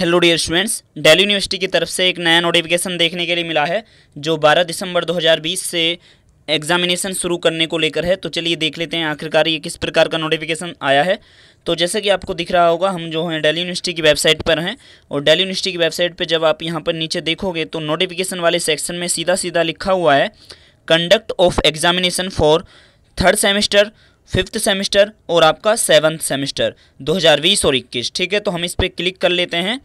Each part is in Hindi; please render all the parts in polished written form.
Hello dear students, Delhi university की तरफ से एक नया नोटिफिकेशन देखने के लिए मिला है जो 12 दिसंबर 2020 से एग्जामिनेशन शुरू करने को लेकर है। तो चलिए देख लेते हैं आखिरकार ये किस प्रकार का नोटिफिकेशन आया है। तो जैसे कि आपको दिख रहा होगा, हम जो हैं दिल्ली यूनिवर्सिटी की वेबसाइट पर हैं और दिल्ली यूनिवर्सिटी की वेबसाइट पर जब आप यहाँ पर नीचे देखोगे तो नोटिफिकेशन वाले सेक्शन में सीधा सीधा लिखा हुआ है conduct of examination for third semester, fifth semester और आपका सेवन्थ सेमेस्टर 2020 और 21। ठीक है, तो हम इस पर क्लिक कर लेते हैं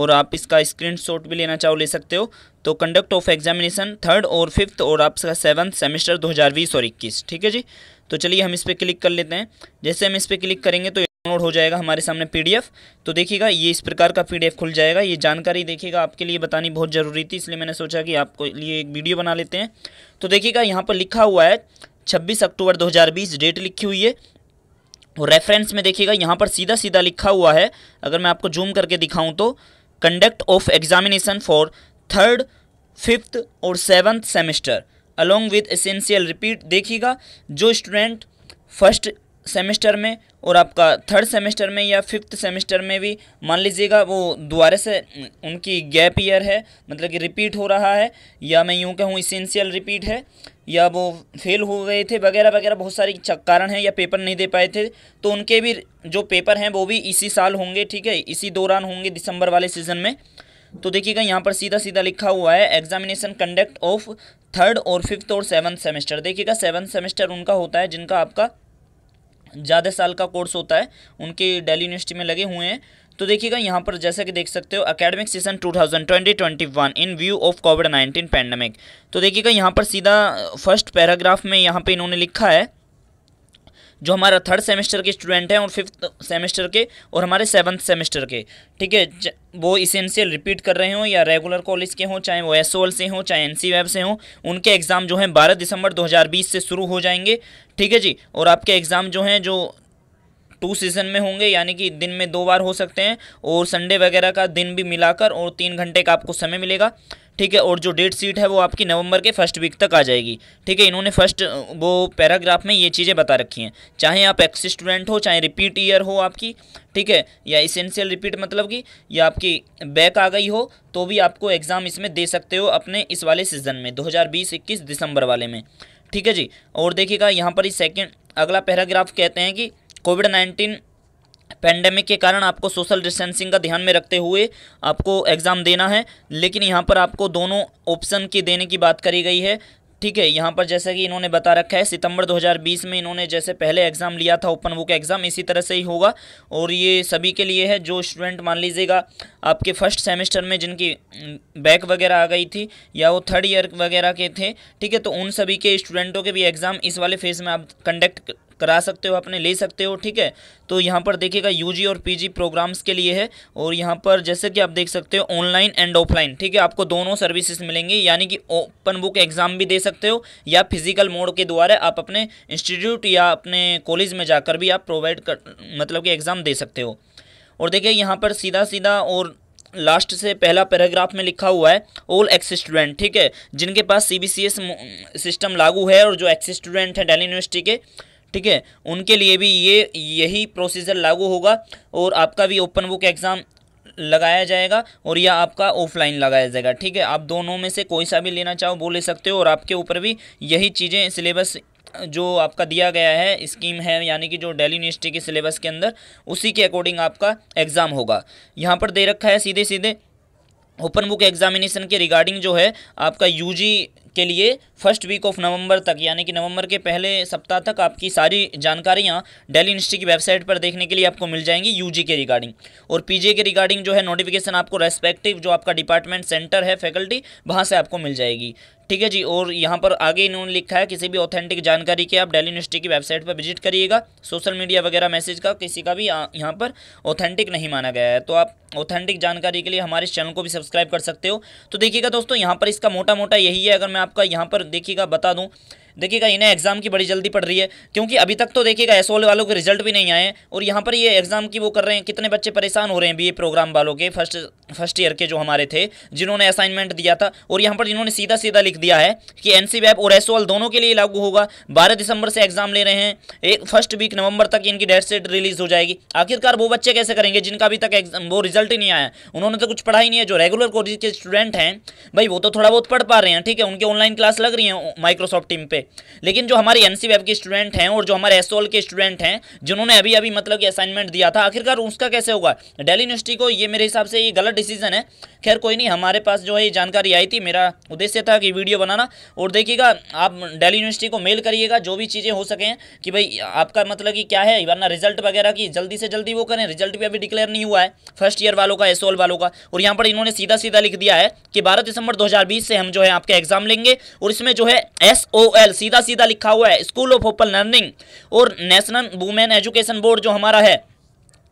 और आप इसका स्क्रीनशॉट भी लेना चाहो ले सकते हो। तो कंडक्ट ऑफ एग्जामिनेशन थर्ड और फिफ्थ और आपका सेवन्थ सेमेस्टर 2020 और 21। ठीक है जी, तो चलिए हम इस पर क्लिक कर लेते हैं। जैसे हम इस पर क्लिक करेंगे तो डाउनलोड हो जाएगा हमारे सामने PDF। तो देखिएगा ये इस प्रकार का PDF खुल जाएगा। ये जानकारी देखिएगा आपके लिए बतानी बहुत ज़रूरी थी, इसलिए मैंने सोचा कि आपको लिए एक वीडियो बना लेते हैं। तो देखिएगा यहाँ पर लिखा हुआ है 26 अक्टूबर 2020 डेट लिखी हुई है और रेफरेंस में देखिएगा यहाँ पर सीधा सीधा लिखा हुआ है, अगर मैं आपको जूम करके दिखाऊं तो conduct of examination for third, fifth और seventh semester along with essential. Repeat, देखिएगा जो स्टूडेंट फर्स्ट सेमेस्टर में और आपका थर्ड सेमेस्टर में या फिफ्थ सेमेस्टर में भी मान लीजिएगा वो दोबारा से उनकी गैप ईयर है, मतलब कि रिपीट हो रहा है या मैं यूँ कहूँ एसेंशियल रिपीट है या वो फेल हो गए थे वगैरह वगैरह, बहुत सारी कारण हैं या पेपर नहीं दे पाए थे, तो उनके भी जो पेपर हैं वो भी इसी साल होंगे। ठीक है, इसी दौरान होंगे दिसंबर वाले सीजन में। तो देखिएगा यहाँ पर सीधा सीधा लिखा हुआ है एग्जामिनेशन कंडक्ट ऑफ थर्ड और फिफ्थ और सेवन्थ सेमेस्टर। देखिएगा सेवन्थ सेमेस्टर उनका होता है जिनका आपका ज़्यादा साल का कोर्स होता है, उनके दिल्ली यूनिवर्सिटी में लगे हुए हैं। तो देखिएगा यहाँ पर जैसा कि देख सकते हो academic season 2020-21 in view of कोविड-19 पैंडमिक। तो देखिएगा यहाँ पर सीधा फर्स्ट पैराग्राफ में यहाँ पे इन्होंने लिखा है जो हमारा थर्ड सेमेस्टर के स्टूडेंट हैं और फिफ्थ सेमेस्टर के और हमारे सेवन्थ सेमेस्टर के, ठीक है, वो एसेंशियल रिपीट कर रहे हों या रेगुलर कॉलेज के हों, चाहे वो SOL से हों चाहे NCWEB से हों, उनके एग्ज़ाम जो हैं 12 दिसंबर 2020 से शुरू हो जाएंगे। ठीक है जी, और आपके एग्ज़ाम जो हैं जो 2 सीज़न में होंगे, यानी कि दिन में 2 बार हो सकते हैं और संडे वगैरह का दिन भी मिलाकर, और 3 घंटे का आपको समय मिलेगा। ठीक है, और जो डेट शीट है वो आपकी नवंबर के फर्स्ट वीक तक आ जाएगी। ठीक है, इन्होंने फर्स्ट वो पैराग्राफ में ये चीज़ें बता रखी हैं, चाहे आप एक्स स्टूडेंट हो चाहे रिपीट ईयर हो आपकी, ठीक है, या एसेंशियल रिपीट मतलब कि या आपकी बैक आ गई हो तो भी आपको एग्ज़ाम इसमें दे सकते हो अपने इस वाले सीज़न में 2020-21 दिसंबर वाले में। ठीक है जी, और देखिएगा यहाँ पर इस सेकेंड अगला पैराग्राफ कहते हैं कि कोविड-19 पैंडेमिक के कारण आपको सोशल डिस्टेंसिंग का ध्यान में रखते हुए आपको एग्ज़ाम देना है, लेकिन यहाँ पर आपको दोनों ऑप्शन की देने की बात करी गई है। ठीक है, यहाँ पर जैसा कि इन्होंने बता रखा है सितंबर 2020 में इन्होंने जैसे पहले एग्ज़ाम लिया था ओपन बुक एग्ज़ाम, इसी तरह से ही होगा और ये सभी के लिए है जो स्टूडेंट मान लीजिएगा आपके फर्स्ट सेमेस्टर में जिनकी बैक वगैरह आ गई थी या वो थर्ड ईयर वगैरह के थे। ठीक है, तो उन सभी के स्टूडेंटों के भी एग्ज़ाम इस वाले फेज़ में आप कंडक्ट करा सकते हो, अपने ले सकते हो। ठीक है, तो यहाँ पर देखिएगा UG और PG प्रोग्राम्स के लिए है और यहाँ पर जैसे कि आप देख सकते हो ऑनलाइन एंड ऑफलाइन, ठीक है, आपको दोनों सर्विसेज मिलेंगी, यानी कि ओपन बुक एग्ज़ाम भी दे सकते हो या फिजिकल मोड के द्वारा आप अपने इंस्टीट्यूट या अपने कॉलेज में जाकर भी आप प्रोवाइड कर मतलब कि एग्ज़ाम दे सकते हो। और देखिए यहाँ पर सीधा सीधा और लास्ट से पहला पैराग्राफ में लिखा हुआ है ऑल एक्स स्टूडेंट, ठीक है, जिनके पास CBCAS सिस्टम लागू है और जो एक्स स्टूडेंट हैं दिल्ली यूनिवर्सिटी के, ठीक है, उनके लिए भी ये यही प्रोसीजर लागू होगा और आपका भी ओपन बुक एग्ज़ाम लगाया जाएगा और या आपका ऑफलाइन लगाया जाएगा। ठीक है, आप दोनों में से कोई सा भी लेना चाहो वो ले सकते हो और आपके ऊपर भी यही चीज़ें सिलेबस जो आपका दिया गया है स्कीम है, यानी कि जो दिल्ली यूनिवर्सिटी के सिलेबस के अंदर उसी के अकॉर्डिंग आपका एग्ज़ाम होगा। यहाँ पर दे रखा है सीधे सीधे ओपन बुक एग्जामिनेशन के रिगार्डिंग जो है आपका UG के लिए फर्स्ट वीक ऑफ नवंबर तक, यानी कि नवंबर के पहले सप्ताह तक आपकी सारी जानकारियां दिल्ली यूनिवर्सिटी की वेबसाइट पर देखने के लिए आपको मिल जाएंगी UG के रिगार्डिंग। और PG के रिगार्डिंग जो है नोटिफिकेशन आपको रेस्पेक्टिव जो आपका डिपार्टमेंट सेंटर है फैकल्टी वहां से आपको मिल जाएगी। ठीक है जी, और यहाँ पर आगे इन्होंने लिखा है किसी भी ऑथेंटिक जानकारी के आप दिल्ली यूनिवर्सिटी की वेबसाइट पर विजिट करिएगा, सोशल मीडिया वगैरह मैसेज का किसी का भी यहाँ पर ऑथेंटिक नहीं माना गया है, तो आप ऑथेंटिक जानकारी के लिए हमारे चैनल को भी सब्सक्राइब कर सकते हो। तो देखिएगा दोस्तों यहाँ पर इसका मोटा मोटा यही है। अगर मैं आपका यहाँ पर देखिएगा बता दूं देखिएगा इन्हें एग्ज़ाम की बड़ी जल्दी पड़ रही है, क्योंकि अभी तक तो देखिएगा एसओल वालों के रिजल्ट भी नहीं आए हैं और यहाँ पर ये एग्ज़ाम की वो कर रहे हैं। कितने बच्चे परेशान हो रहे हैं बीए प्रोग्राम वालों के, फर्स्ट ईयर के जो हमारे थे जिन्होंने असाइनमेंट दिया था, और यहाँ पर इन्होंने सीधा सीधा लिख दिया है कि एनसीवेब और एसओल दोनों के लिए लागू होगा। 12 दिसंबर से एग्ज़ाम ले रहे हैं, एक फर्स्ट वीक नवंबर तक इनकी डेट शीट रिलीज़ हो जाएगी। आखिरकार वो बच्चे कैसे करेंगे जिनका अभी तक वो रिजल्ट ही नहीं आया, उन्होंने तो कुछ पढ़ा ही नहीं है। जो रेगुलर कोर्स के स्टूडेंट हैं भाई वो तो थोड़ा बहुत पढ़ पा रहे हैं, ठीक है, उनके ऑनलाइन क्लास लग रही है माइक्रोसॉफ्ट टीम पे, लेकिन जो हमारे एनसीवेब के स्टूडेंट हैं और जो हमारे एसओल के स्टूडेंट हैं जिन्होंने अभी अभी मतलब कि असाइनमेंट दिया था, आखिरकार उसका कैसे होगा? दिल्ली यूनिवर्सिटी को ये मेरे हिसाब से ये गलत डिसीजन है। खैर कोई नहीं, हमारे पास जो है ये जानकारी आई थी, मेरा उद्देश्य था कि वीडियो बनाना। और देखिएगा आप दिल्ली यूनिवर्सिटी को मेल करिएगा जो भी चीज़ें हो सकें कि भाई आपका मतलब कि क्या है, वरना रिजल्ट वगैरह की जल्दी से जल्दी वो करें। रिजल्ट भी अभी डिक्लेयर नहीं हुआ है फर्स्ट ईयर वालों का, एसओल वालों का, और यहाँ पर इन्होंने सीधा सीधा लिख दिया है कि 12 दिसंबर 2020 से हम जो है आपका एग्जाम लेंगे। और इसमें जो है SOL सीधा सीधा लिखा हुआ है, स्कूल ऑफ ओपन लर्निंग और नेशनल वुमेन एजुकेशन बोर्ड जो हमारा है,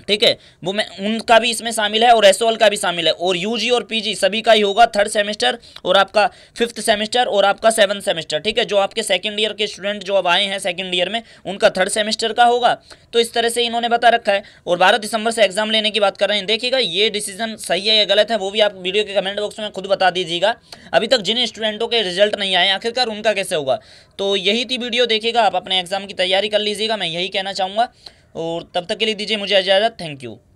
ठीक है, वो मैं उनका भी इसमें शामिल है और एसओएल का भी शामिल है। और यूजी और पीजी सभी का ही होगा, 3rd सेमेस्टर और आपका 5th सेमेस्टर और आपका 7th सेमेस्टर, ठीक है। जो आपके सेकंड ईयर के स्टूडेंट जो अब आए हैं सेकंड ईयर में, उनका 3rd सेमेस्टर का होगा। तो इस तरह से इन्होंने बता रखा है और 12 दिसंबर से एग्जाम लेने की बात कर रहे हैं। देखिएगा ये डिसीजन सही है या गलत है वो भी आप वीडियो के कमेंट बॉक्स में खुद बता दीजिएगा। अभी तक जिन स्टूडेंटों के रिजल्ट नहीं आए आखिरकार उनका कैसे होगा? तो यही थी वीडियो, देखिएगा आप अपने एग्जाम की तैयारी कर लीजिएगा, मैं यही कहना चाहूँगा। और तब तक के लिए दीजिए मुझे इजाज़त, थैंक यू।